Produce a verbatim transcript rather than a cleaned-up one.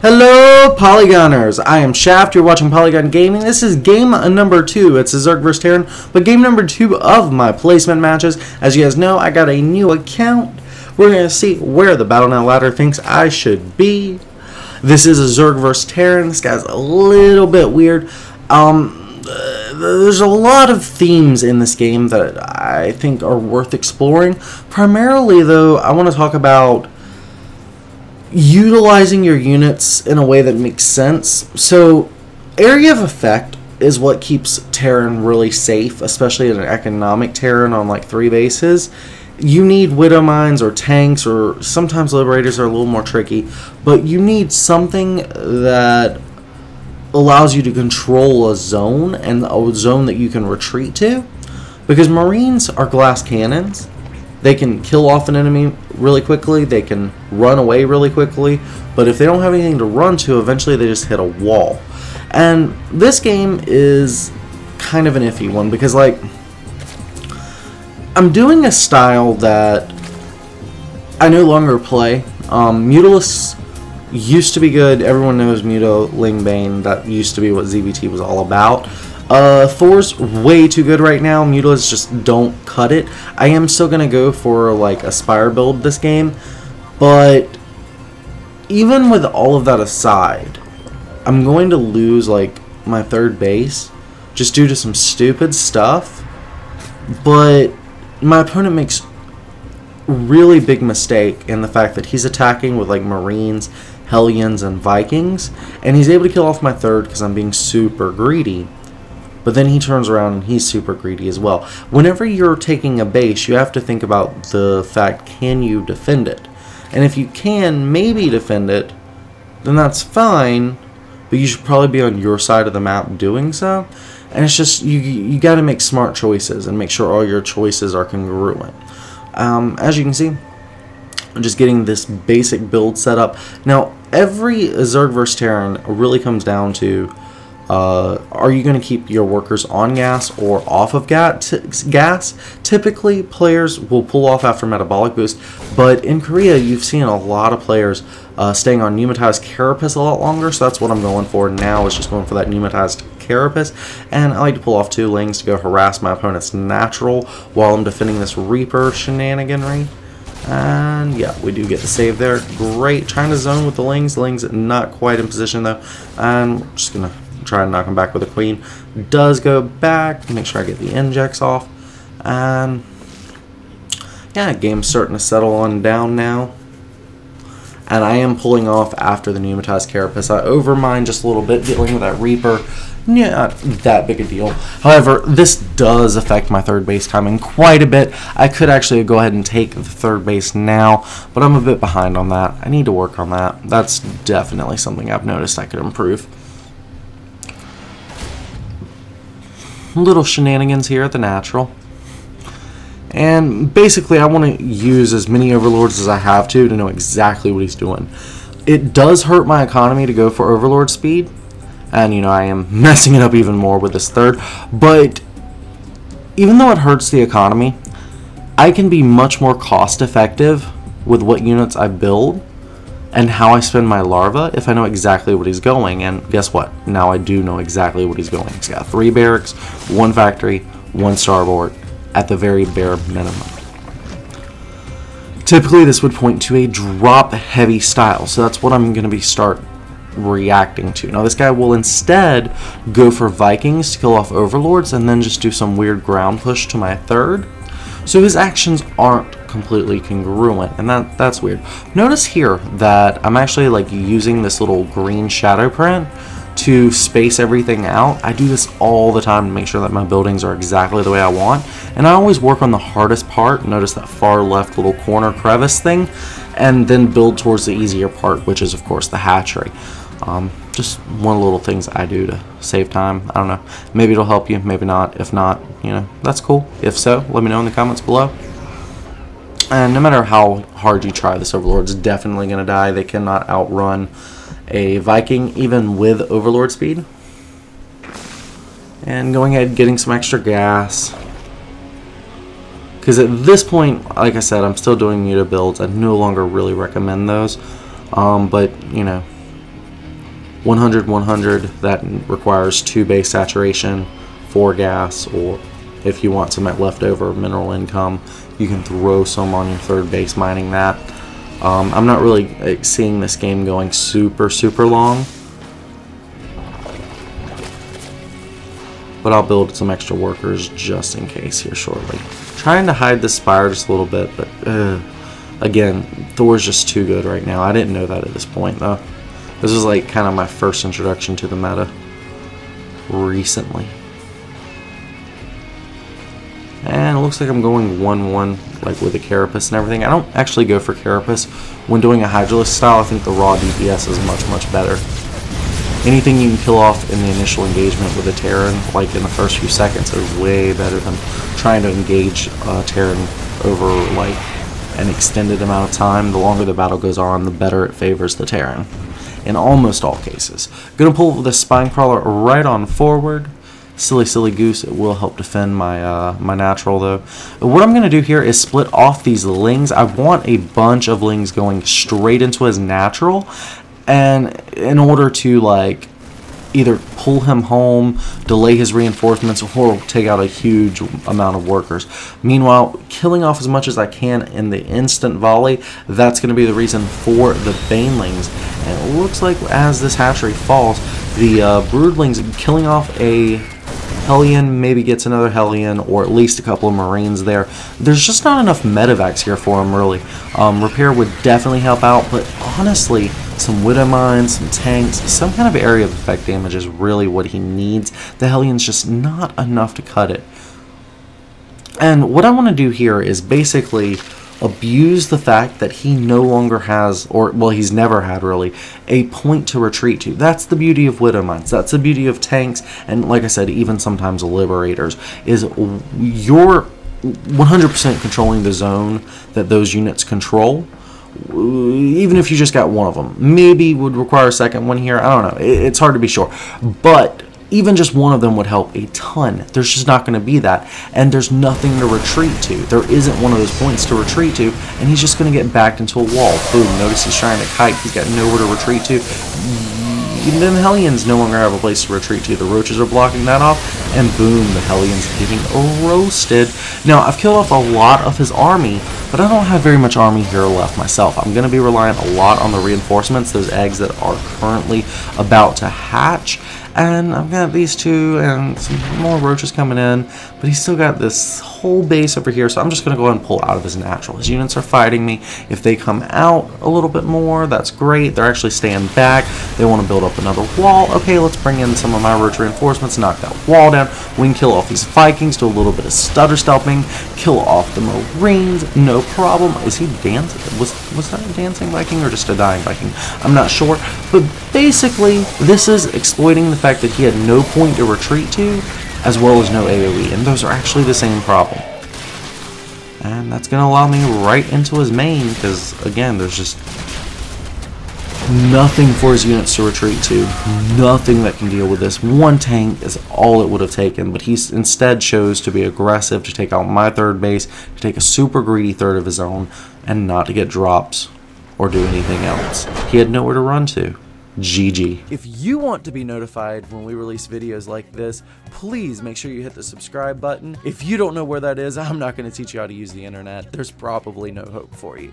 Hello Polygoners, I am Shaft, you're watching Polygon Gaming. This is game number two, it's a Zerg versus Terran, but game number two of my placement matches. As you guys know, I got a new account. We're going to see where the Battle dot net ladder thinks I should be. This is a Zerg versus Terran. This guy's a little bit weird. Um, uh, there's a lot of themes in this game that I think are worth exploring. Primarily though, I want to talk about utilizing your units in a way that makes sense. So area of effect is what keeps Terran really safe, especially in an economic Terran on like three bases. You need Widow Mines or tanks, or sometimes Liberators are a little more tricky, but you need something that allows you to control a zone, and a zone that you can retreat to, because Marines are glass cannons. They can kill off an enemy really quickly, they can run away really quickly, but if they don't have anything to run to, eventually they just hit a wall. And this game is kind of an iffy one, because like, I'm doing a style that I no longer play. Um, Mutalisk used to be good, everyone knows Muto, Lingbane, that used to be what Z B T was all about. Uh, Thor's way too good right now. Mutalists just don't cut it. I am still gonna go for like a Spire build this game, but even with all of that aside, I'm going to lose like my third base just due to some stupid stuff. But my opponent makes really big mistake in the fact that he's attacking with like Marines, Hellions, and Vikings, and he's able to kill off my third because I'm being super greedy. But then he turns around and he's super greedy as well. Whenever you're taking a base, you have to think about the fact, can you defend it? And if you can maybe defend it, then that's fine, but you should probably be on your side of the map doing so. And it's just, you you got to make smart choices and make sure all your choices are congruent. Um, as you can see, I'm just getting this basic build set up. Now, every Zerg versus Terran really comes down to, Uh, are you going to keep your workers on gas or off of gas? Typically, players will pull off after metabolic boost, but in Korea, you've seen a lot of players uh, staying on pneumatized carapace a lot longer, so that's what I'm going for now, is just going for that pneumatized carapace. And I like to pull off two lings to go harass my opponent's natural while I'm defending this reaper shenaniganry. And yeah, we do get the save there. Great. Trying to zone with the lings. Lings not quite in position though. And we're just going to try and knock him back with a queen. Does go back. Make sure I get the injects off. And yeah, game's starting to settle on down now. And I am pulling off after the pneumatized carapace. I overmine just a little bit, dealing with that reaper. Yeah, not that big a deal. However, this does affect my third base timing quite a bit. I could actually go ahead and take the third base now, but I'm a bit behind on that. I need to work on that. That's definitely something I've noticed I could improve. Little shenanigans here at the natural, and basically I want to use as many overlords as I have to to know exactly what he's doing. It does hurt my economy to go for overlord speed, and you know, I am messing it up even more with this third, but even though it hurts the economy, I can be much more cost effective with what units I build and how I spend my larva if I know exactly what he's going. And guess what? Now I do know exactly what he's going. He's got three barracks, one factory, one starboard at the very bare minimum. Typically this would point to a drop heavy style, so that's what I'm going to be start reacting to. Now this guy will instead go for Vikings to kill off overlords and then just do some weird ground push to my third. So his actions aren't completely congruent, and that that's weird. Notice here that I'm actually like using this little green shadow print to space everything out. I do this all the time to make sure that my buildings are exactly the way I want, and I always work on the hardest part. Notice that far left little corner crevice thing, and then build towards the easier part, which is of course the hatchery. Um, just one of the little things I do to save time. I don't know, maybe it'll help you, maybe not. If not, you know, that's cool. If so, let me know in the comments below. And no matter how hard you try, this overlord's definitely going to die. They cannot outrun a Viking, even with overlord speed. And going ahead, getting some extra gas. Because at this point, like I said, I'm still doing Muto builds. I no longer really recommend those. Um, but, you know, one hundred, one hundred, that requires two base saturation, four gas, or if you want some leftover mineral income, you can throw some on your third base mining that. Um, I'm not really seeing this game going super, super long, but I'll build some extra workers just in case here shortly. Trying to hide the spire just a little bit, but uh, again, Thor's just too good right now. I didn't know that at this point, though. This was like kind of my first introduction to the meta recently. And it looks like I'm going one one, like with a carapace and everything. I don't actually go for carapace. When doing a Hydralisk style, I think the raw D P S is much, much better. Anything you can kill off in the initial engagement with a Terran, like in the first few seconds, is way better than trying to engage a Terran over like an extended amount of time. The longer the battle goes on, the better it favors the Terran, in almost all cases. Gonna pull the spine crawler right on forward. Silly, silly goose. It will help defend my uh, my natural, though. What I'm going to do here is split off these lings. I want a bunch of lings going straight into his natural, and in order to like either pull him home, delay his reinforcements, or take out a huge amount of workers. Meanwhile, killing off as much as I can in the instant volley, that's going to be the reason for the banelings. And it looks like as this hatchery falls, the uh, broodlings killing off a Hellion, maybe gets another Hellion, or at least a couple of Marines there. There's just not enough medevacs here for him, really. Um, repair would definitely help out, but honestly, some Widow Mines, some tanks, some kind of area of effect damage is really what he needs. The Hellion's just not enough to cut it. And what I want to do here is basically abuse the fact that he no longer has, or well, he's never had really, a point to retreat to. That's the beauty of Widow Mines, that's the beauty of tanks, and like I said, even sometimes liberators, is you're one hundred percent controlling the zone that those units control, even if you just got one of them. Maybe would require a second one here, I don't know, it's hard to be sure, but even just one of them would help a ton. There's just not going to be that, and there's nothing to retreat to. There isn't one of those points to retreat to, and he's just going to get backed into a wall. Boom, notice he's trying to kite. He's got nowhere to retreat to. Even then, Hellions no longer have a place to retreat to. The roaches are blocking that off, and boom, the Hellions are getting roasted. Now, I've killed off a lot of his army, but I don't have very much army here left myself. I'm going to be reliant a lot on the reinforcements, those eggs that are currently about to hatch. And I've got these two and some more roaches coming in, but he's still got this whole base over here, so I'm just going to go ahead and pull out of his natural. His units are fighting me. If they come out a little bit more, that's great. They're actually staying back. They want to build up another wall. Okay, let's bring in some of my roach reinforcements, knock that wall down. We can kill off these Vikings, do a little bit of stutter stealthing, kill off the Marines, no problem. Is he dancing? Was, was that a dancing Viking or just a dying Viking? I'm not sure, but basically this is exploiting the fact that he had no point to retreat to, as well as no AoE, and those are actually the same problem. And that's going to allow me right into his main, because again, there's just nothing for his units to retreat to, nothing that can deal with this. One tank is all it would have taken, but he instead chose to be aggressive, to take out my third base, to take a super greedy third of his own, and not to get drops or do anything else. He had nowhere to run to. G G. If you want to be notified when we release videos like this, please make sure you hit the subscribe button. If you don't know where that is, I'm not going to teach you how to use the internet. There's probably no hope for you.